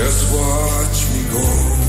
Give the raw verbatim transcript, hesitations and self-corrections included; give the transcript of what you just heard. Just watch me go.